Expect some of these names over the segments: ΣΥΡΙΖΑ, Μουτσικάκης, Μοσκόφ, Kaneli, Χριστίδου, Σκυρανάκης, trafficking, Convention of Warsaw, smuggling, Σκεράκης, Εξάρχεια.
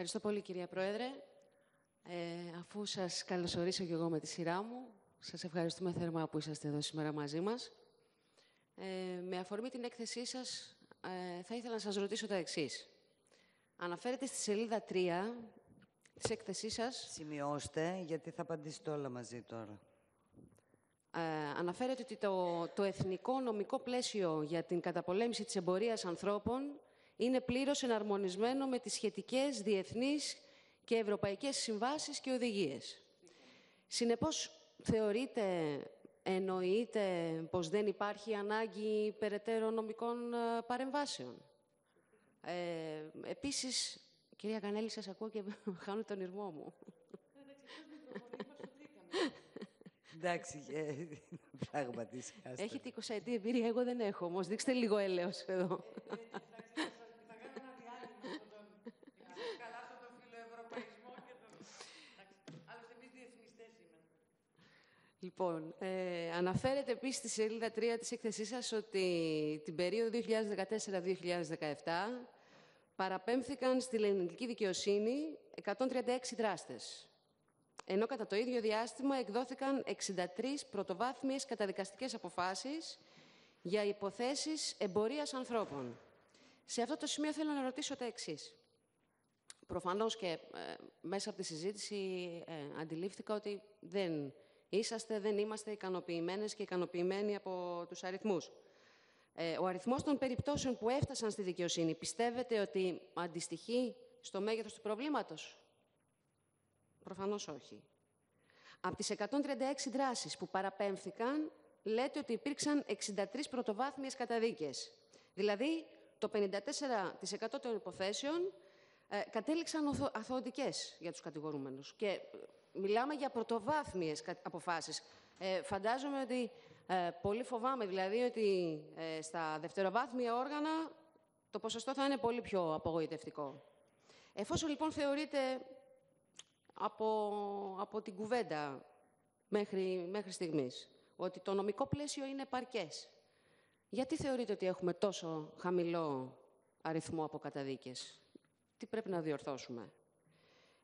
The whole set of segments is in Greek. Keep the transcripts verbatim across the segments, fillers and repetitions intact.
Ευχαριστώ πολύ, κυρία Πρόεδρε. Ε, αφού σας καλωσορίσω και εγώ με τη σειρά μου, σας ευχαριστούμε θερμά που είσαστε εδώ σήμερα μαζί μας. Ε, με αφορμή την έκθεσή σας, ε, θα ήθελα να σας ρωτήσω τα εξής. Αναφέρετε στη σελίδα τρία της έκθεσής σας... Σημειώστε, γιατί θα απαντήσετε όλα μαζί τώρα. Ε, αναφέρετε ότι το, το εθνικό νομικό πλαίσιο για την καταπολέμηση της εμπορίας ανθρώπων είναι πλήρως εναρμονισμένο με τις σχετικές διεθνείς και ευρωπαϊκές συμβάσεις και οδηγίες. Συνεπώς, θεωρείτε, εννοείτε πως δεν υπάρχει ανάγκη περαιτέρω νομικών παρεμβάσεων. Ε, επίσης, κυρία Κανέλη, σας ακούω και χάνω τον ηρμό μου. Εντάξει, πράγματι. Έχετε είκοσι ετή εμπειρία, εγώ δεν έχω, όμως δείξτε λίγο έλεος εδώ. Λοιπόν, ε, αναφέρεται επίσης στη σελίδα τρία της έκθεσής σας ότι την περίοδο δύο χιλιάδες δεκατέσσερα δύο χιλιάδες δεκαεπτά παραπέμφθηκαν στη ελληνική δικαιοσύνη εκατόν τριάντα έξι δράστες, ενώ κατά το ίδιο διάστημα εκδόθηκαν εξήντα τρεις πρωτοβάθμιες καταδικαστικές αποφάσεις για υποθέσεις εμπορίας ανθρώπων. Σε αυτό το σημείο θέλω να ρωτήσω τα εξής. Προφανώς και ε, μέσα από τη συζήτηση ε, αντιλήφθηκα ότι δεν... Είσαστε, δεν είμαστε ικανοποιημένες και ικανοποιημένοι από τους αριθμούς. Ε, ο αριθμός των περιπτώσεων που έφτασαν στη δικαιοσύνη, πιστεύετε ότι αντιστοιχεί στο μέγεθος του προβλήματος? Προφανώς όχι. Από τις εκατόν τριάντα έξι δράσεις που παραπέμφθηκαν, λέτε ότι υπήρξαν εξήντα τρεις πρωτοβάθμιες καταδίκες. Δηλαδή, το πενήντα τέσσερα τοις εκατό των υποθέσεων ε, κατέληξαν αθωωτικές για τους κατηγορούμενους. Και μιλάμε για πρωτοβάθμιες αποφάσεις. Ε, φαντάζομαι ότι, ε, πολύ φοβάμαι δηλαδή, ότι ε, στα δευτεροβάθμια όργανα το ποσοστό θα είναι πολύ πιο απογοητευτικό. Εφόσον λοιπόν θεωρείτε από, από την κουβέντα μέχρι, μέχρι στιγμής ότι το νομικό πλαίσιο είναι παρκές, γιατί θεωρείτε ότι έχουμε τόσο χαμηλό αριθμό από καταδίκες? Τι πρέπει να διορθώσουμε?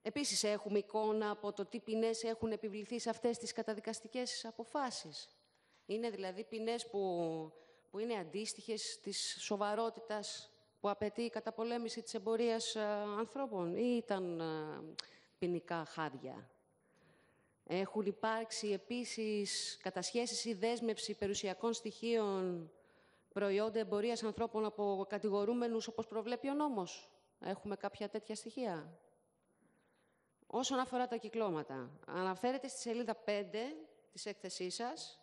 Επίσης, έχουμε εικόνα από το τι ποινές έχουν επιβληθεί σε αυτές τις καταδικαστικές αποφάσεις. Είναι δηλαδή ποινές που, που είναι αντίστοιχες της σοβαρότητας που απαιτεί η καταπολέμηση της εμπορίας α, ανθρώπων, ή ήταν α, ποινικά χάδια? Έχουν υπάρξει επίσης κατασχέσεις ή δέσμευση περιουσιακών στοιχείων προϊόντα εμπορίας ανθρώπων από κατηγορούμενους, όπως προβλέπει ο νόμος? Έχουμε κάποια τέτοια στοιχεία? Όσον αφορά τα κυκλώματα, αναφέρεται στη σελίδα πέντε της έκθεσής σας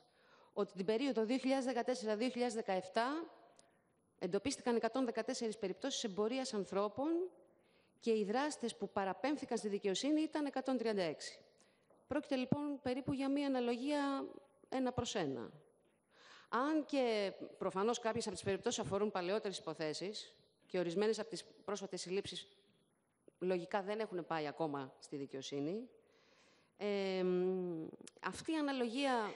ότι την περίοδο δύο χιλιάδες δεκατέσσερα δύο χιλιάδες δεκαεπτά εντοπίστηκαν εκατόν δεκατέσσερις περιπτώσεις εμπορίας ανθρώπων και οι δράστες που παραπέμφθηκαν στη δικαιοσύνη ήταν εκατόν τριάντα έξι. Πρόκειται λοιπόν περίπου για μία αναλογία ένα προς ένα. Αν και προφανώς κάποιες από τις περιπτώσεις αφορούν παλαιότερες υποθέσεις και ορισμένες από τις πρόσφατες συλλήψεις λογικά δεν έχουν πάει ακόμα στη δικαιοσύνη. Ε, αυτή η αναλογία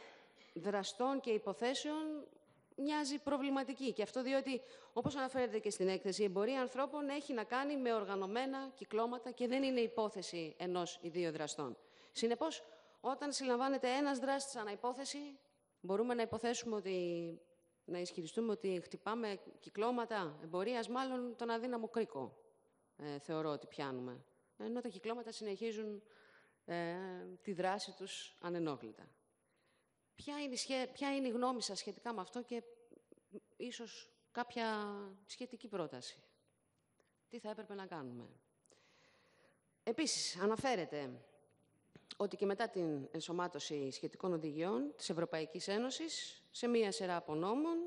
δραστών και υποθέσεων μοιάζει προβληματική. Και αυτό διότι, όπως αναφέρεται και στην έκθεση, η εμπορία ανθρώπων έχει να κάνει με οργανωμένα κυκλώματα και δεν είναι υπόθεση ενός ή δύο δραστών. Συνεπώς, όταν συλλαμβάνεται ένας δράστης ανά υπόθεση, μπορούμε να υποθέσουμε ότι, να ισχυριστούμε ότι χτυπάμε κυκλώματα εμπορίας, μάλλον τον αδύναμο κρίκο. Ε, θεωρώ ότι πιάνουμε, ενώ τα κυκλώματα συνεχίζουν ε, τη δράση τους ανενόχλητα. Ποια είναι, σχε... Ποια είναι η γνώμη σας σχετικά με αυτό και ίσως κάποια σχετική πρόταση? Τι θα έπρεπε να κάνουμε? Επίσης, αναφέρεται ότι και μετά την ενσωμάτωση σχετικών οδηγιών της Ευρωπαϊκής Ένωσης, σε μία σειρά από νόμων,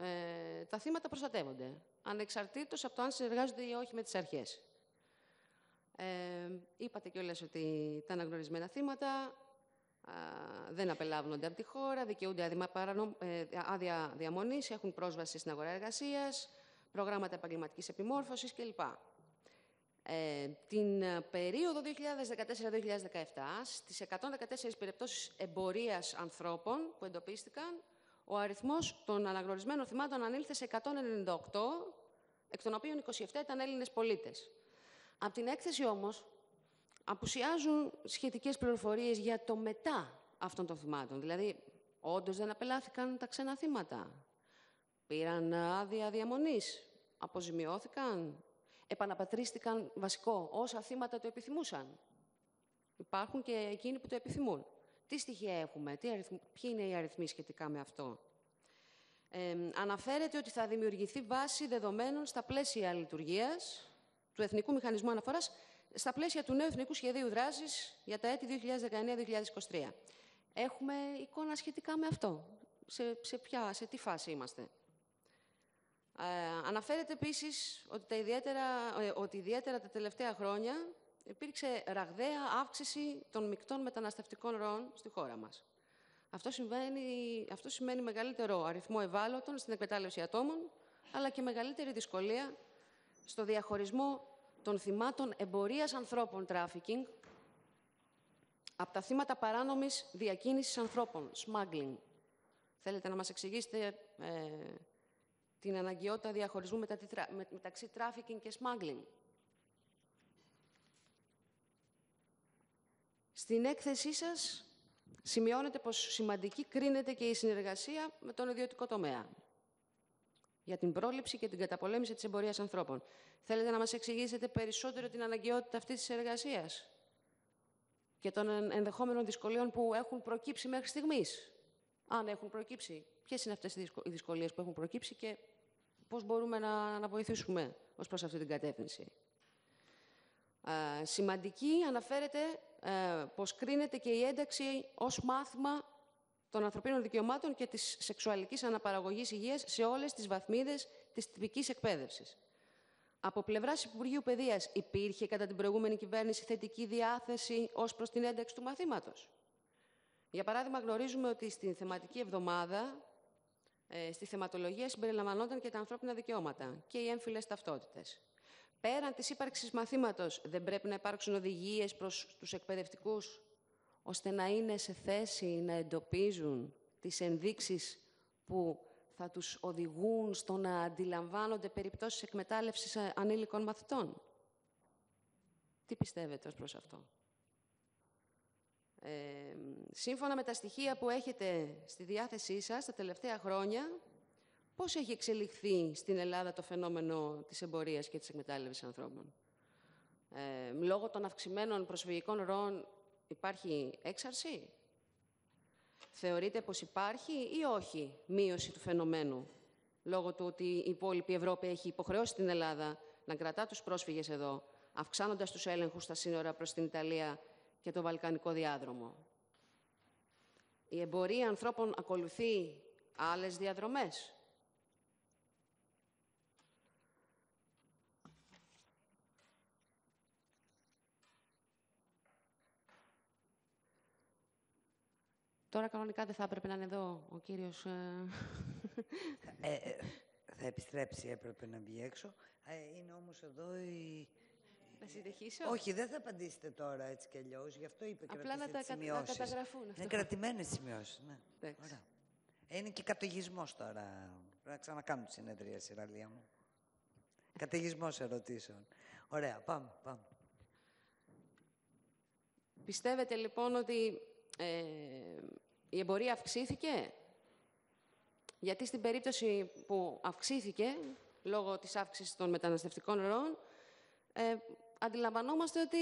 ε, τα θύματα προστατεύονται, ανεξαρτήτως από το αν συνεργάζονται ή όχι με τις αρχές. Ε, είπατε κιόλας ότι τα αναγνωρισμένα θύματα α, δεν απελάβνονται από τη χώρα, δικαιούνται άδεια, παρανο, ε, άδεια διαμονής, έχουν πρόσβαση στην αγορά εργασίας, προγράμματα επαγγελματικής επιμόρφωσης κλπ. Ε, την περίοδο δύο χιλιάδες δεκατέσσερα δύο χιλιάδες δεκαεπτά, στις εκατόν δεκατέσσερις περιπτώσεις εμπορίας ανθρώπων που εντοπίστηκαν, ο αριθμός των αναγνωρισμένων θυμάτων ανήλθε σε εκατόν ενενήντα οκτώ, εκ των οποίων είκοσι επτά ήταν Έλληνες πολίτες. Από την έκθεση όμως απουσιάζουν σχετικές πληροφορίες για το μετά αυτών των θυμάτων. Δηλαδή, όντως δεν απελάθηκαν τα ξένα θύματα. Πήραν άδεια διαμονής. Αποζημιώθηκαν. Επαναπατρίστηκαν, βασικό, όσα θύματα το επιθυμούσαν. Υπάρχουν και εκείνοι που το επιθυμούν. Τι στοιχεία έχουμε, τι αριθμ... ποιοι είναι οι αριθμοί σχετικά με αυτό. Ε, αναφέρεται ότι θα δημιουργηθεί βάση δεδομένων στα πλαίσια λειτουργίας του Εθνικού Μηχανισμού Αναφοράς, στα πλαίσια του νέου Εθνικού Σχεδίου Δράσης για τα έτη δύο χιλιάδες δεκαεννέα με δύο χιλιάδες είκοσι τρία. Έχουμε εικόνα σχετικά με αυτό. Σε, σε, ποια, σε τι φάση είμαστε. Ε, αναφέρεται επίσης ότι, τα ιδιαίτερα, ε, ότι ιδιαίτερα τα τελευταία χρόνια υπήρξε ραγδαία αύξηση των μεικτών μεταναστευτικών ροών στη χώρα μας. Αυτό, αυτό σημαίνει μεγαλύτερο αριθμό ευάλωτων στην εκμετάλλευση ατόμων, αλλά και μεγαλύτερη δυσκολία στο διαχωρισμό των θυμάτων εμπορίας ανθρώπων τράφικινγκ από τα θύματα παράνομης διακίνησης ανθρώπων, smuggling. Θέλετε να μας εξηγήσετε ε, την αναγκαιότητα διαχωρισμού μετα, με, μεταξύ trafficking και smuggling. Στην έκθεσή σας σημειώνεται πως σημαντική κρίνεται και η συνεργασία με τον ιδιωτικό τομέα για την πρόληψη και την καταπολέμηση της εμπορίας ανθρώπων. Θέλετε να μας εξηγήσετε περισσότερο την αναγκαιότητα αυτής της εργασίας και των ενδεχόμενων δυσκολιών που έχουν προκύψει μέχρι στιγμής. Αν έχουν προκύψει, ποιες είναι αυτές οι δυσκολίες που έχουν προκύψει και πώς μπορούμε να, να βοηθήσουμε ως προς αυτή την κατεύθυνση. Ε, σημαντική αναφέρεται ε, πως κρίνεται και η ένταξη ως μάθημα των ανθρωπίνων δικαιωμάτων και της σεξουαλικής αναπαραγωγής υγείας σε όλες τις βαθμίδες της τυπικής εκπαίδευσης. Από πλευράς Υπουργείου Παιδείας υπήρχε κατά την προηγούμενη κυβέρνηση θετική διάθεση ως προς την ένταξη του μαθήματος. Για παράδειγμα, γνωρίζουμε ότι στην θεματική εβδομάδα, ε, στη θεματολογία συμπεριλαμβανόταν και τα ανθρώπινα δικαιώματα και οι έμφυλες ταυτότητες. Πέραν της ύπαρξης μαθήματος, δεν πρέπει να υπάρξουν οδηγίες προς τους εκπαιδευτικούς, ώστε να είναι σε θέση να εντοπίζουν τις ενδείξεις που θα τους οδηγούν στο να αντιλαμβάνονται περιπτώσεις εκμετάλλευσης ανήλικων μαθητών. Τι πιστεύετε ως προς αυτό. Ε, σύμφωνα με τα στοιχεία που έχετε στη διάθεσή σας τα τελευταία χρόνια, πώς έχει εξελιχθεί στην Ελλάδα το φαινόμενο της εμπορίας και της εκμετάλλευσης ανθρώπων. Ε, λόγω των αυξημένων προσφυγικών ροών υπάρχει έξαρση. Θεωρείτε πως υπάρχει ή όχι μείωση του φαινομένου, λόγω του ότι η υπόλοιπη Ευρώπη έχει υποχρεώσει την Ελλάδα να κρατά τους πρόσφυγες εδώ, αυξάνοντας τους έλεγχους στα σύνορα προς την Ιταλία και το Βαλκανικό διάδρομο. Η εμπορία ανθρώπων ακολουθεί άλλες διαδρομές. Τώρα κανονικά δεν θα έπρεπε να είναι εδώ ο κύριος... Ε, θα επιστρέψει, έπρεπε να βγει έξω. Ε, είναι όμως εδώ η... Να συνεχίσω. Όχι, δεν θα απαντήσετε τώρα έτσι κι αλλιώς. Γι' αυτό είπε απλά κρατήστε τις σημειώσεις. Απλά να καταγραφούν. Αυτό. Είναι κρατημένες σημειώσεις, ναι. Ωραία. Είναι και καταιγισμός τώρα. Πρέπει να ξανακάνουμε τη συνεδρία, Συραλία μου. Καταιγισμός ερωτήσεων. Ωραία, πάμε, πάμε. Πιστεύετε λοιπόν ότι... Ε, η εμπορία αυξήθηκε, γιατί στην περίπτωση που αυξήθηκε, λόγω της αύξησης των μεταναστευτικών ροών, ε, αντιλαμβανόμαστε ότι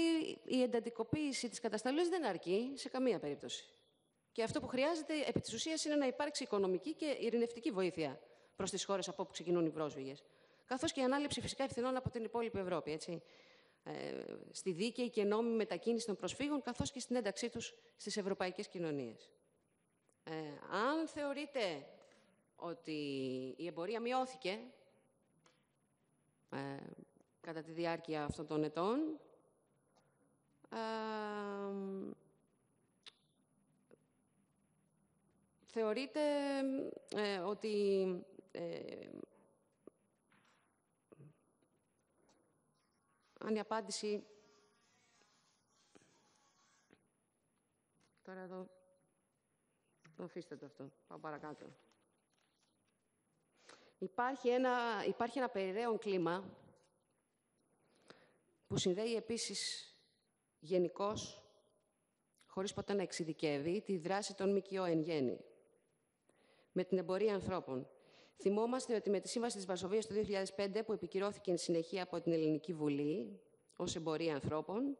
η εντατικοποίηση της καταστολής δεν αρκεί σε καμία περίπτωση. Και αυτό που χρειάζεται, επί της ουσίας, είναι να υπάρξει οικονομική και ειρηνευτική βοήθεια προς τις χώρες από όπου ξεκινούν οι πρόσφυγες. Καθώς και η ανάληψη φυσικά ευθυνών από την υπόλοιπη Ευρώπη, έτσι. Στη δίκαιη και νόμιμη μετακίνηση των προσφύγων, καθώς και στην ένταξή τους στις ευρωπαϊκές κοινωνίες. Ε, αν θεωρείτε ότι η εμπορία μειώθηκε ε, κατά τη διάρκεια αυτών των ετών, ε, θεωρείτε ε, ότι... Ε, Αν η απάντηση... Τώρα εδώ... Το αφήστε το αυτό. Πάω παρακάτω. Υπάρχει ένα, υπάρχει ένα περιραίον κλίμα που συνδέει επίσης γενικώς, χωρίς ποτέ να εξειδικεύει, τη δράση των ΜΚΟ εν γέννη με την εμπορία ανθρώπων. Θυμόμαστε ότι με τη Σύμβαση της Βαρσοβίας του δύο χιλιάδες πέντε, που επικυρώθηκε εν συνεχεία από την Ελληνική Βουλή ως εμπορία ανθρώπων,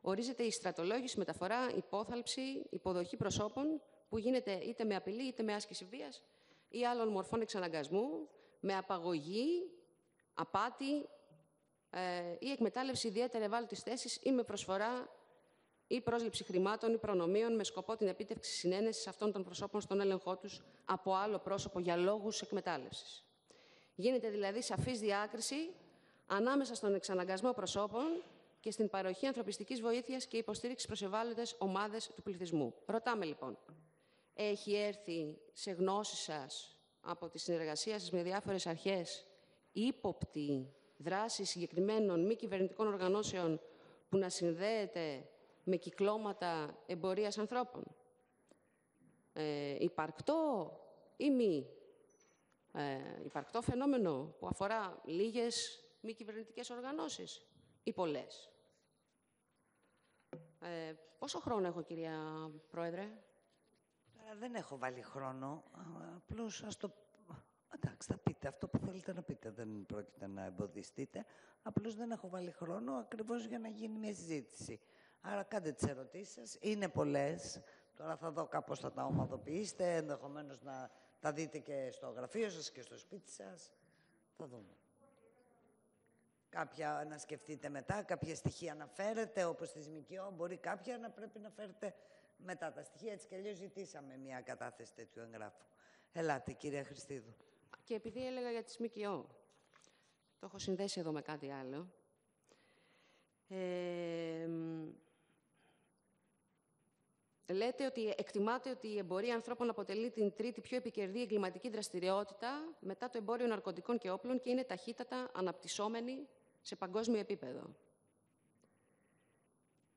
ορίζεται η στρατολόγηση, μεταφορά, υπόθαλψη, υποδοχή προσώπων που γίνεται είτε με απειλή είτε με άσκηση βίας ή άλλων μορφών εξαναγκασμού, με απαγωγή, απάτη ε, ή εκμετάλλευση ιδιαίτερα ευάλωτης θέσης ή με προσφορά ή πρόσληψη χρημάτων ή προνομίων με σκοπό την επίτευξη συνένεσης αυτών των προσώπων στον έλεγχό τους από άλλο πρόσωπο για λόγους εκμετάλλευσης. Γίνεται δηλαδή σαφής διάκριση ανάμεσα στον εξαναγκασμό προσώπων και στην παροχή ανθρωπιστικής βοήθειας και υποστήριξης προς ευάλωτες ομάδες του πληθυσμού. Ρωτάμε λοιπόν, έχει έρθει σε γνώση σας από τη συνεργασία σας με διάφορες αρχές ύποπτη δράση συγκεκριμένων μη κυβερνητικών οργανώσεων που να συνδέεται με κυκλώματα εμπορίας ανθρώπων? Ε, υπαρκτό ή μη ε, υπαρκτό φαινόμενο που αφορά λίγες μη κυβερνητικές οργανώσεις ή πολλές? Ε, πόσο χρόνο έχω, κυρία Πρόεδρε? Τώρα δεν έχω βάλει χρόνο. Απλώς ας το... Εντάξει, θα πείτε αυτό που θέλετε να πείτε. Δεν πρόκειται να εμποδιστείτε. Απλώς δεν έχω βάλει χρόνο ακριβώς για να γίνει μια συζήτηση. Άρα κάντε τις ερωτήσεις σας. Είναι πολλές. Τώρα θα δω κάπως θα τα ομαδοποιήσετε. Ενδεχομένως να τα δείτε και στο γραφείο σας και στο σπίτι σας. Θα δούμε. Κάποια να σκεφτείτε μετά, κάποια στοιχεία να φέρετε, όπως της ΜΚΟ, μπορεί κάποια να πρέπει να φέρετε μετά τα στοιχεία. Έτσι κι αλλιώς ζητήσαμε μια κατάθεση τέτοιου εγγράφου. Ελάτε, κυρία Χριστίδου. Και επειδή έλεγα για τις ΜΚΟ, το έχω συνδέσει εδώ με κάτι άλλο. Ε, λέτε ότι εκτιμάτε ότι η εμπορία ανθρώπων αποτελεί την τρίτη πιο επικερδή εγκληματική δραστηριότητα μετά το εμπόριο ναρκωτικών και όπλων και είναι ταχύτατα αναπτυσσόμενη σε παγκόσμιο επίπεδο.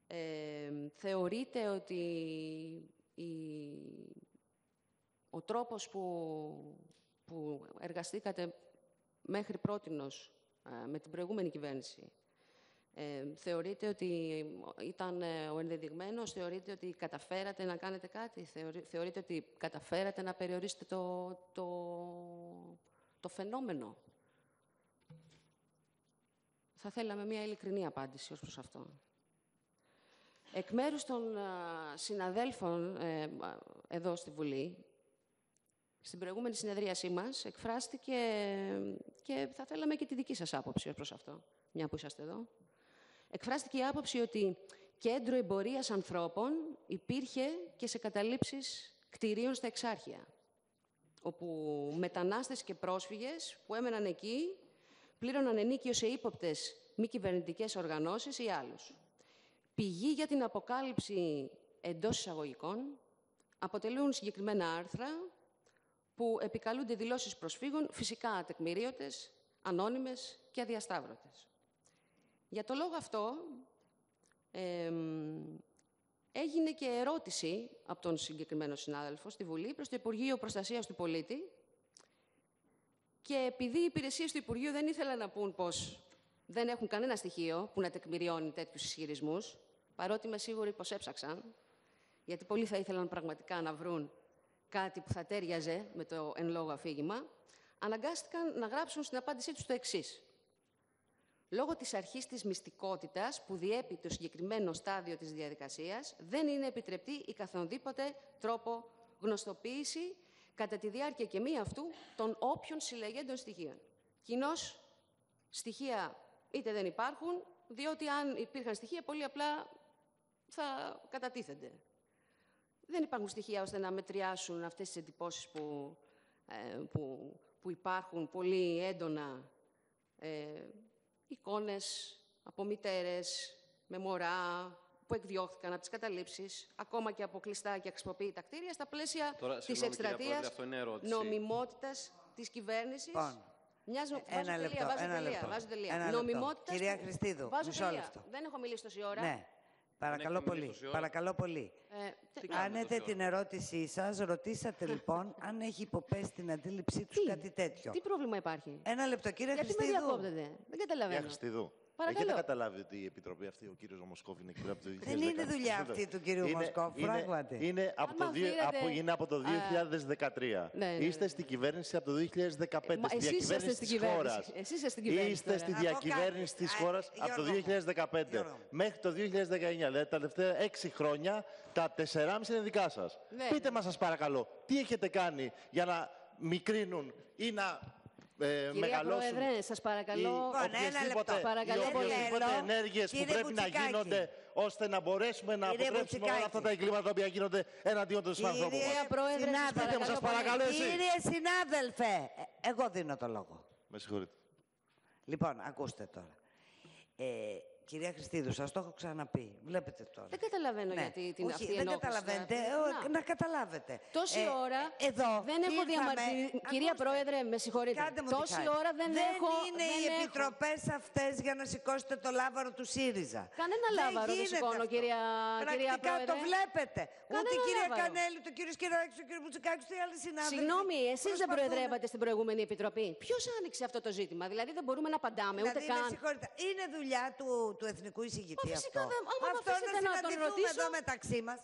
Ε, θεωρείτε ότι η, ο τρόπος που, που εργαστήκατε μέχρι πρότινος με την προηγούμενη κυβέρνηση, Ε, θεωρείτε ότι ήταν ε, ο ενδεδειγμένος, θεωρείτε ότι καταφέρατε να κάνετε κάτι, θεωρεί, θεωρείτε ότι καταφέρατε να περιορίσετε το, το, το φαινόμενο? Θα θέλαμε μια ειλικρινή απάντηση ως προς αυτό. Εκ μέρους των α, συναδέλφων ε, εδώ στη Βουλή, στην προηγούμενη συνεδρίασή μας, εκφράστηκε και θα θέλαμε και τη δική σας άποψη ως προς αυτό, μια που είσαστε εδώ. Εκφράστηκε η άποψη ότι κέντρο εμπορίας ανθρώπων υπήρχε και σε καταλήψεις κτηρίων στα Εξάρχεια, όπου μετανάστες και πρόσφυγες που έμεναν εκεί πλήρωναν ενίκιο σε ύποπτες μη κυβερνητικές οργανώσεις ή άλλους. Πηγή για την αποκάλυψη εντός εισαγωγικών αποτελούν συγκεκριμένα άρθρα που επικαλούνται δηλώσεις προσφύγων, φυσικά ατεκμηρίωτες, ανώνυμες και αδιασταύρωτες. Για το λόγο αυτό, ε, έγινε και ερώτηση από τον συγκεκριμένο συνάδελφο στη Βουλή προς το Υπουργείο Προστασίας του Πολίτη και επειδή οι υπηρεσίες του Υπουργείου δεν ήθελαν να πούν πως δεν έχουν κανένα στοιχείο που να τεκμηριώνει τέτοιους ισχυρισμούς, παρότι είμαι σίγουρη πως έψαξαν, γιατί πολλοί θα ήθελαν πραγματικά να βρουν κάτι που θα τέριαζε με το εν λόγω αφήγημα, αναγκάστηκαν να γράψουν στην απάντησή τους το εξής. Λόγω της αρχής της μυστικότητας που διέπει το συγκεκριμένο στάδιο της διαδικασίας, δεν είναι επιτρεπτή η καθοδήποτε τρόπο γνωστοποίηση κατά τη διάρκεια και μη αυτού των όποιων συλλεγέντων στοιχείων. Κοινώς, στοιχεία είτε δεν υπάρχουν, διότι αν υπήρχαν στοιχεία, πολύ απλά θα κατατίθενται. Δεν υπάρχουν στοιχεία ώστε να μετριάσουν αυτές τις εντυπώσεις που, ε, που, που υπάρχουν πολύ έντονα. Ε, Εικόνες από μητέρες με μωρά που εκδιώχθηκαν από τις καταλήψεις, ακόμα και από κλειστά και αξιοποιητά κτίρια, στα πλαίσια τώρα, της εκστρατείας νομιμότητας της κυβέρνησης. Πον. Μιας ένα λεπτό, ένα λεπτό. Νομιμότητας. Κυρία Χριστίδου, μισό λεπτό. Δεν έχω μιλήσει τόση ώρα. Ναι. Παρακαλώ πολύ, παρακαλώ πολύ. Ε, Κάνετε την ερώτησή σας. Ρωτήσατε λοιπόν αν έχει υποπέσει την αντίληψή τους τι, κάτι τέτοιο. Τι πρόβλημα υπάρχει? Ένα λεπτό, κύριε Χριστίδου. Γιατί με διακόπτετε? Δεν καταλαβαίνω. Κύριε Χριστίδου, Παρακαλώ. Έχετε καταλάβει ότι η επιτροπή αυτή, ο κύριος Μοσκόφ, είναι από το δύο χιλιάδες δεκαέξι. Δεν είναι δουλειά αυτή του κύριου Μοσκόφ, πράγματι. Είναι, είναι, από το, από, είναι από το δύο χιλιάδες δεκατρία. Ναι, ναι. Είστε στην κυβέρνηση από το δύο χιλιάδες δεκαπέντε. Μα, στη διακυβέρνηση της χώρας. Εσείς είστε στην κυβέρνηση. Είστε στη διακυβέρνηση της χώρας από το δύο χιλιάδες δεκαπέντε μέχρι το δύο χιλιάδες δεκαεννιά. Δηλαδή τα τελευταία έξι χρόνια, τα τεσσεράμισι είναι δικά σας. Πείτε μας, σας παρακαλώ, τι έχετε κάνει για να μικρύνουν ή να. Ε, Κυρία Πρόεδρε, σας παρακαλώ, οποιασδήποτε, παρακαλώ, οποιασδήποτε ενέργειες που πρέπει Μουτσικάκη. να γίνονται ώστε να μπορέσουμε να Κύριε αποτρέψουμε Μουτσικάκη. όλα αυτά τα εγκλήματα τα οποία γίνονται εναντίον των συνανθρώπων μας. Κυρία Πρόεδρε, σας παρακαλώ, κύριε συνάδελφε, εγώ δίνω το λόγο. Με συγχωρείτε. Λοιπόν, ακούστε τώρα. Ε, Κυρία Χριστίδου, σας το έχω ξαναπεί. Βλέπετε τώρα. Δεν καταλαβαίνω ναι. γιατί την Όχι, αυτή δεν καταλαβαίνετε. Να, να καταλάβετε. Τόση ε, ώρα εδώ δεν έχω διαμαρτυρηθεί. Κυρία Πρόεδρε, με συγχωρείτε. Τόση χάρη. ώρα δεν, δεν έχω... Δεν είναι δεν οι έχω... επιτροπές αυτές για να σηκώσετε το λάβαρο του ΣΥΡΙΖΑ. Κανένα δεν λάβαρο δεν σηκώνω, κυρία, κυρία Πρόεδρε. Το βλέπετε. Κανένα Ούτε η κυρία Κανέλη, το κύριο Σκεράκης, ο κύριο Μουτσικάκης, ούτε οι άλλοι συνάδελφοι. Συγγνώμη, εσείς δεν προεδρεύατε στην προηγούμενη επιτροπή. Ποιος άνοιξε αυτό το ζήτημα? Δηλαδή δεν μπορούμε να απαντάμε ούτε καν. Είναι δουλειά του. του εθνικού εισηγητή μα, αυτό. Δε, αυτό να συναντηθούμε ρωτήσω... εδώ μεταξύ μας.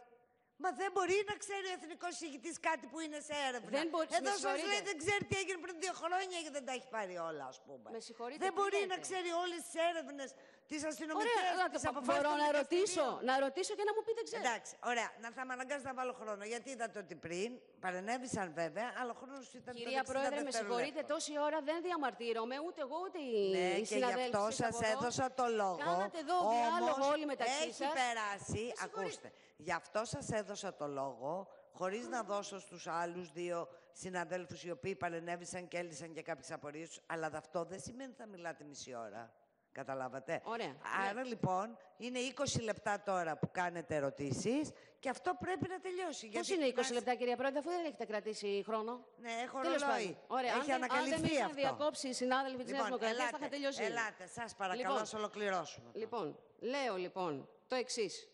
Μα δεν μπορεί να ξέρει ο εθνικός εισηγητής κάτι που είναι σε έρευνα. Δεν μπορεί, εδώ σας λέει δεν ξέρει τι έγινε πριν δύο χρόνια και δεν τα έχει πάρει όλα, ας πούμε. Με συγχωρείτε, δεν μπορεί λέτε. να ξέρει όλες τις έρευνες της αστυνομικής, της αποφάσης. Μπορώ να ρωτήσω, να ρωτήσω και να μου πείτε ξέρω. Εντάξει, ωραία. Να θα με αναγκάσει να βάλω χρόνο. Γιατί είδατε ότι πριν παρενέβησαν βέβαια, αλλά ο χρόνος ήταν πολύ. Κυρία Πρόεδρε, με συγχωρείτε, τόση ώρα δεν διαμαρτύρομαι ούτε εγώ ούτε οι συναδέλφοι. Ναι, και γι' αυτό σας έδωσα το λόγο. Κάνατε εδώ διάλογο όλοι μεταξύ σας. Έχει περάσει, ακούστε. Γι' αυτό σας έδωσα το λόγο, χωρίς να δώσω στους άλλους δύο συναδέλφους οι οποίοι παρενέβησαν και έλυσαν και κάποιες απορίες τους, αλλά αυτό δεν σημαίνει θα μιλάτε μισή ώρα. Καταλάβατε. Ωραία. Άρα, ναι. λοιπόν, είναι είκοσι λεπτά τώρα που κάνετε ερωτήσεις και αυτό πρέπει να τελειώσει. Πώς γιατί... είναι είκοσι λεπτά, κυρία Πρόεδρε, αφού δεν έχετε κρατήσει χρόνο? Ναι, έχω ρολόι. Ωραία. Έχει αν, ανακαλυφθεί αν δεν είχαν διακόψει οι συνάδελφοι της Νέας Δημοκρατίας, θα είχα τελειώσει. Ελάτε, σας παρακαλώ, λοιπόν, ας ολοκληρώσουμε. Λοιπόν, λέω λοιπόν το εξής.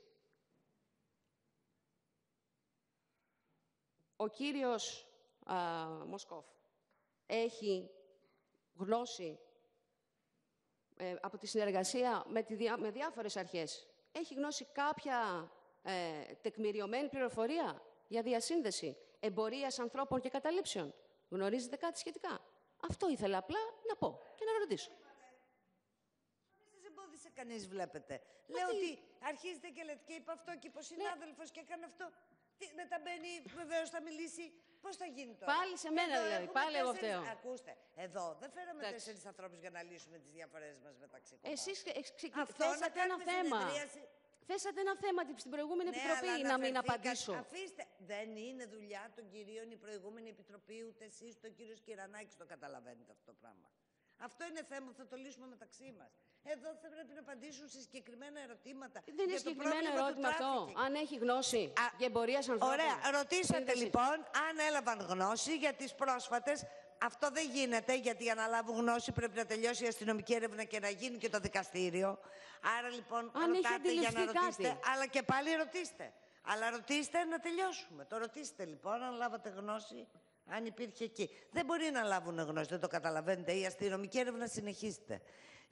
Ο κύριος α, Μοσκόφ έχει γνώση ε, από τη συνεργασία με, τη, με διάφορες αρχές. Έχει γνώση κάποια ε, τεκμηριωμένη πληροφορία για διασύνδεση εμπορίας ανθρώπων και καταλήψεων. Γνωρίζετε κάτι σχετικά? Αυτό ήθελα απλά να πω και να ρωτήσω. Εμπόδισε κανείς, βλέπετε. Μα λέω τι... ότι αρχίζετε και λέτε και είπα αυτό και είπε ο συνάδελφος και έκανε αυτό... Δεν τα μπαίνει, βεβαίως θα μιλήσει. Πώς θα γίνει τώρα? Πάλι σε μένα δηλαδή. Πάλι εγώ φταίω. Ακούστε, εδώ δεν φέραμε τέσσερις ανθρώπους για να λύσουμε τις διαφορές μας μεταξύ κομμάτων. Εσείς θέσατε ένα θέμα. Θέσατε ένα θέμα στην προηγούμενη επιτροπή να μην απαντήσω. Αφήστε. Δεν είναι δουλειά των κυρίων η προηγούμενη επιτροπή, ούτε εσείς, τον κύριο Σκυρανάκη το καταλαβαίνετε αυτό το πράγμα. Αυτό είναι θέμα που θα το λύσουμε μεταξύ μας. Εδώ θα πρέπει να απαντήσουν σε συγκεκριμένα ερωτήματα. Δεν είναι συγκεκριμένο ερώτημα αυτό, αν έχει γνώση Α, για εμπορία ανθρώπων. Ωραία. Ρωτήσατε Σύνδεση. λοιπόν αν έλαβαν γνώση για τις πρόσφατες. Αυτό δεν γίνεται, γιατί για να λάβουν γνώση πρέπει να τελειώσει η αστυνομική έρευνα και να γίνει και το δικαστήριο. Άρα λοιπόν, αν ρωτάτε για να ρωτήσετε, κάτι. αλλά και πάλι ρωτήστε. Αλλά ρωτήστε να τελειώσουμε. Το ρωτήστε λοιπόν, αν λάβατε γνώση. Αν υπήρχε εκεί. Δεν μπορεί να λάβουν γνώση, δεν το καταλαβαίνετε. Η αστυνομική έρευνα συνεχίζεται.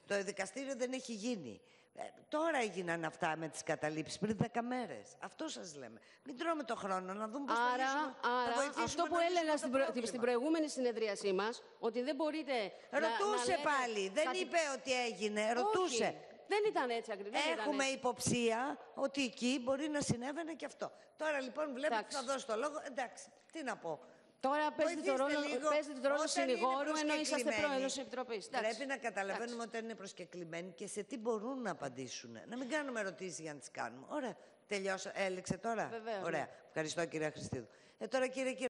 Το δικαστήριο δεν έχει γίνει. Ε, τώρα έγιναν αυτά με τις καταλήψεις, πριν δέκα μέρες. Αυτό σας λέμε. Μην τρώμε το χρόνο, να δούμε πώς άρα, θα άρα, θα αυτό που έλεγα στην, προ... στην προηγούμενη συνεδρίασή μας, ότι δεν μπορείτε να, Ρωτούσε να πάλι, δεν κάτι... είπε ότι έγινε, ρωτούσε. Όχι. Δεν ήταν έτσι ακριβώς. Έχουμε έτσι. υποψία ότι εκεί μπορεί να συνέβαινε και αυτό. Τώρα λοιπόν βλέπετε ότι θα δώσω το λόγο. Εντάξει, τι να πω. Τώρα παίζετε το ρόλο, ρόλο συνηγόρου, ενώ είσαστε πρόεδρος της Επιτροπής. Πρέπει να καταλαβαίνουμε ότι είναι προσκεκλημένοι και σε τι μπορούν να απαντήσουν. Να μην κάνουμε ερωτήσεις για να τις κάνουμε. Ωραία. Τελειώσα. Έληξε τώρα. Βεβαίως. Ωραία. Ευχαριστώ, κυρία Χριστίδου. Ε, τώρα, κύριε